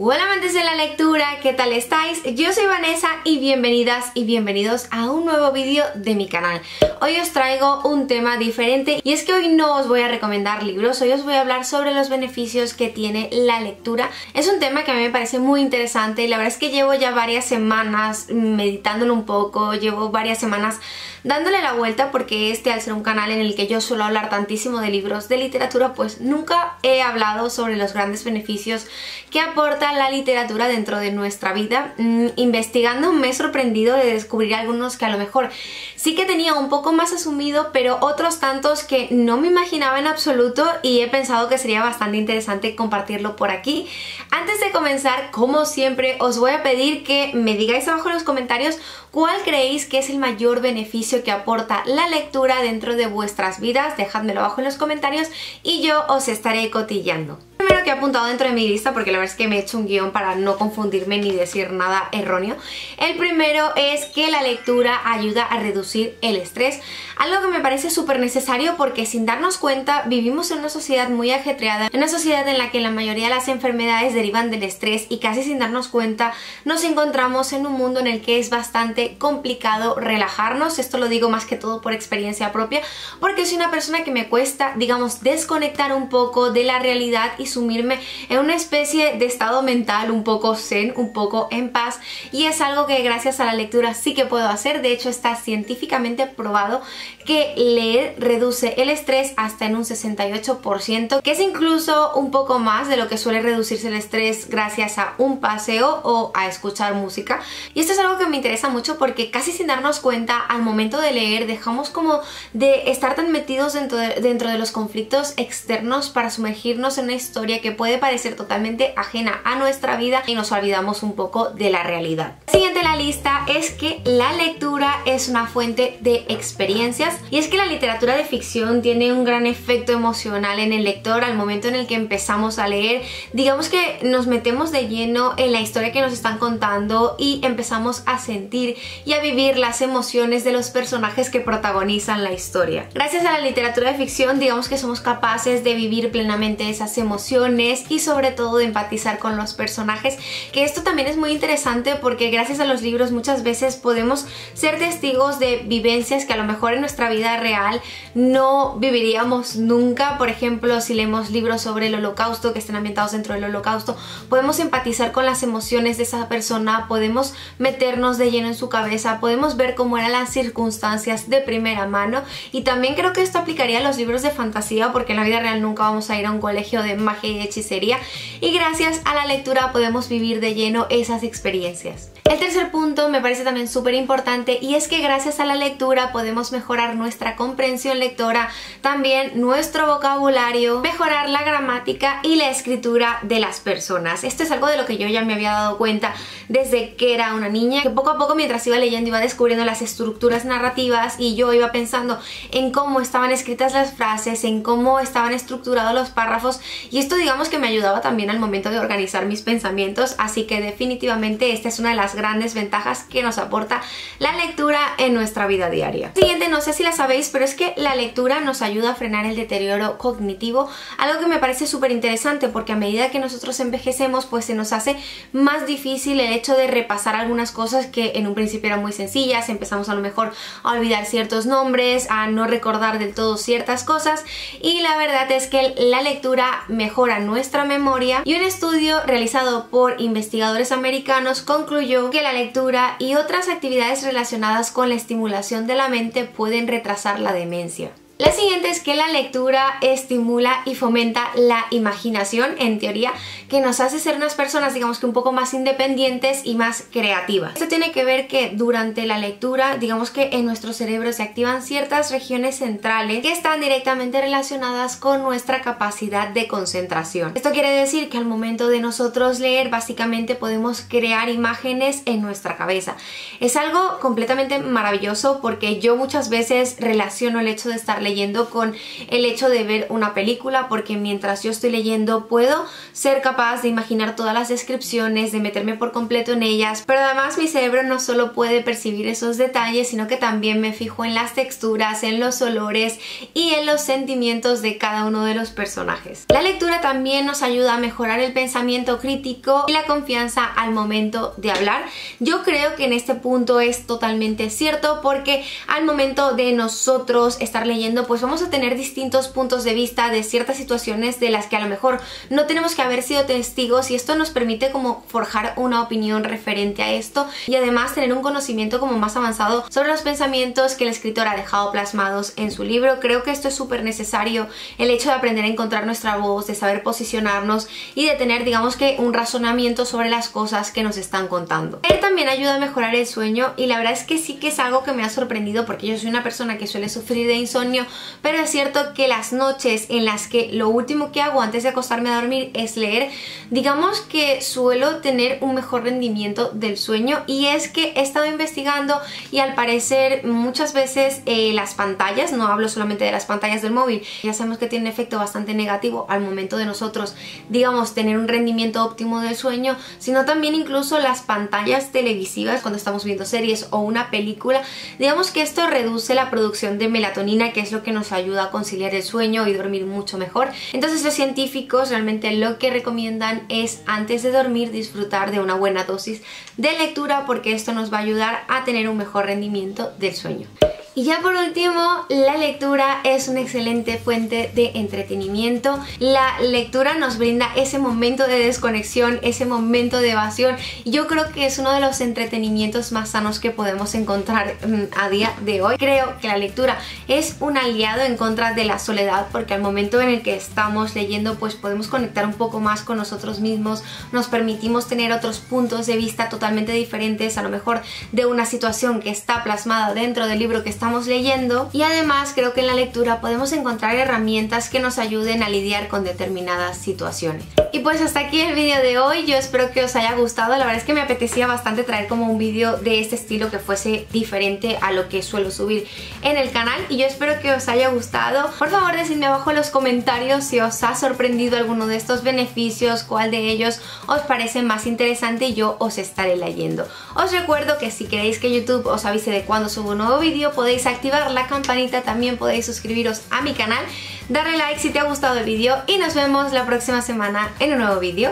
Hola amantes de la lectura, ¿qué tal estáis? Yo soy Vanessa y bienvenidas y bienvenidos a un nuevo vídeo de mi canal. Hoy os traigo un tema diferente y es que hoy no os voy a recomendar libros, hoy os voy a hablar sobre los beneficios que tiene la lectura. Es un tema que a mí me parece muy interesante y la verdad es que llevo ya varias semanas meditándolo un poco, llevo varias semanas dándole la vuelta porque al ser un canal en el que yo suelo hablar tantísimo de libros, de literatura, pues nunca he hablado sobre los grandes beneficios que aporta la literatura dentro de nuestra vida. Investigando me he sorprendido de descubrir algunos que a lo mejor sí que tenía un poco más asumido, pero otros tantos que no me imaginaba en absoluto, y he pensado que sería bastante interesante compartirlo por aquí. Antes de comenzar, como siempre, os voy a pedir que me digáis abajo en los comentarios cuál creéis que es el mayor beneficio que aporta la lectura dentro de vuestras vidas. Dejádmelo abajo en los comentarios y yo os estaré cotillando. Primero que he apuntado dentro de mi lista, porque la verdad es que me he hecho un guión para no confundirme ni decir nada erróneo. El primero es que la lectura ayuda a reducir el estrés, algo que me parece súper necesario porque sin darnos cuenta vivimos en una sociedad muy ajetreada, en una sociedad en la que la mayoría de las enfermedades derivan del estrés, y casi sin darnos cuenta nos encontramos en un mundo en el que es bastante complicado relajarnos. Esto lo digo más que todo por experiencia propia, porque soy una persona que me cuesta, digamos, desconectar un poco de la realidad y sumirme en una especie de estado mental un poco zen, un poco en paz, y es algo que gracias a la lectura sí que puedo hacer. De hecho, está científicamente probado que leer reduce el estrés hasta en un 68%, que es incluso un poco más de lo que suele reducirse el estrés gracias a un paseo o a escuchar música. Y esto es algo que me interesa mucho porque casi sin darnos cuenta al momento de leer dejamos como de estar tan metidos dentro de los conflictos externos para sumergirnos en una historia que puede parecer totalmente ajena a nuestra vida y nos olvidamos un poco de la realidad. Siguiente en la lista es que la lectura es una fuente de experiencias, y es que la literatura de ficción tiene un gran efecto emocional en el lector. Al momento en el que empezamos a leer, digamos que nos metemos de lleno en la historia que nos están contando y empezamos a sentir y a vivir las emociones de los personajes que protagonizan la historia. Gracias a la literatura de ficción, digamos que somos capaces de vivir plenamente esas emociones y sobre todo de empatizar con los personajes, que esto también es muy interesante porque gracias a los libros muchas veces podemos ser testigos de vivencias que a lo mejor en nuestra vida real no viviríamos nunca. Por ejemplo, si leemos libros sobre el Holocausto que estén ambientados dentro del Holocausto, podemos empatizar con las emociones de esa persona, podemos meternos de lleno en su cabeza, podemos ver cómo eran las circunstancias de primera mano. Y también creo que esto aplicaría a los libros de fantasía, porque en la vida real nunca vamos a ir a un colegio de magia y hechicería, y gracias a la lectura podemos vivir de lleno esas experiencias. El tercer punto me parece también súper importante, y es que gracias a la lectura podemos mejorar nuestra comprensión lectora, también nuestro vocabulario, mejorar la gramática y la escritura de las personas. Esto es algo de lo que yo ya me había dado cuenta desde que era una niña, que poco a poco mientras iba leyendo iba descubriendo las estructuras narrativas y yo iba pensando en cómo estaban escritas las frases, en cómo estaban estructurados los párrafos, y esto digamos que me ayudaba también al momento de organizar mis pensamientos. Así que definitivamente esta es una de las grandes ventajas que nos aporta la lectura en nuestra vida diaria. Siguiente, no sé si la sabéis, pero es que la lectura nos ayuda a frenar el deterioro cognitivo, algo que me parece súper interesante porque a medida que nosotros envejecemos pues se nos hace más difícil el hecho de repasar algunas cosas que en un principio eran muy sencillas. Empezamos a lo mejor a olvidar ciertos nombres, a no recordar del todo ciertas cosas, y la verdad es que la lectura mejora nuestra memoria. Y un estudio realizado por investigadores americanos concluyó que la lectura y otras actividades relacionadas con la estimulación de la mente pueden retrasar la demencia. La siguiente es que la lectura estimula y fomenta la imaginación, en teoría, que nos hace ser unas personas, digamos que un poco más independientes y más creativas. Esto tiene que ver que durante la lectura, digamos que en nuestro cerebro se activan ciertas regiones centrales que están directamente relacionadas con nuestra capacidad de concentración. Esto quiere decir que al momento de nosotros leer, básicamente podemos crear imágenes en nuestra cabeza. Es algo completamente maravilloso porque yo muchas veces relaciono el hecho de estar leyendo leyendo con el hecho de ver una película, porque mientras yo estoy leyendo puedo ser capaz de imaginar todas las descripciones, de meterme por completo en ellas, pero además mi cerebro no solo puede percibir esos detalles, sino que también me fijo en las texturas, en los olores y en los sentimientos de cada uno de los personajes. La lectura también nos ayuda a mejorar el pensamiento crítico y la confianza al momento de hablar. Yo creo que en este punto es totalmente cierto, porque al momento de nosotros estar leyendo pues vamos a tener distintos puntos de vista de ciertas situaciones de las que a lo mejor no tenemos que haber sido testigos, y esto nos permite como forjar una opinión referente a esto y además tener un conocimiento como más avanzado sobre los pensamientos que el escritor ha dejado plasmados en su libro. Creo que esto es súper necesario, el hecho de aprender a encontrar nuestra voz, de saber posicionarnos y de tener, digamos, que un razonamiento sobre las cosas que nos están contando. Leer también ayuda a mejorar el sueño, y la verdad es que sí que es algo que me ha sorprendido, porque yo soy una persona que suele sufrir de insomnio, pero es cierto que las noches en las que lo último que hago antes de acostarme a dormir es leer, digamos que suelo tener un mejor rendimiento del sueño. Y es que he estado investigando y al parecer muchas veces las pantallas, no hablo solamente de las pantallas del móvil, ya sabemos que tiene un efecto bastante negativo al momento de nosotros, digamos, tener un rendimiento óptimo del sueño, sino también incluso las pantallas televisivas cuando estamos viendo series o una película. Digamos que esto reduce la producción de melatonina, que es lo que nos ayuda a conciliar el sueño y dormir mucho mejor. Entonces los científicos realmente lo que recomiendan es antes de dormir disfrutar de una buena dosis de lectura, porque esto nos va a ayudar a tener un mejor rendimiento del sueño. Y ya por último, la lectura es una excelente fuente de entretenimiento. La lectura nos brinda ese momento de desconexión, ese momento de evasión. Yo creo que es uno de los entretenimientos más sanos que podemos encontrar a día de hoy. Creo que la lectura es un aliado en contra de la soledad, porque al momento en el que estamos leyendo pues podemos conectar un poco más con nosotros mismos, nos permitimos tener otros puntos de vista totalmente diferentes, a lo mejor de una situación que está plasmada dentro del libro que está leyendo. Y además creo que en la lectura podemos encontrar herramientas que nos ayuden a lidiar con determinadas situaciones. Y pues hasta aquí el vídeo de hoy. Yo espero que os haya gustado. La verdad es que me apetecía bastante traer como un vídeo de este estilo que fuese diferente a lo que suelo subir en el canal, y yo espero que os haya gustado. Por favor, decidme abajo en los comentarios si os ha sorprendido alguno de estos beneficios, cuál de ellos os parece más interesante, y yo os estaré leyendo. Os recuerdo que si queréis que YouTube os avise de cuando subo un nuevo vídeo, podéis activar la campanita, también podéis suscribiros a mi canal, darle like si te ha gustado el vídeo, y nos vemos la próxima semana en un nuevo vídeo.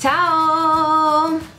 ¡Chao!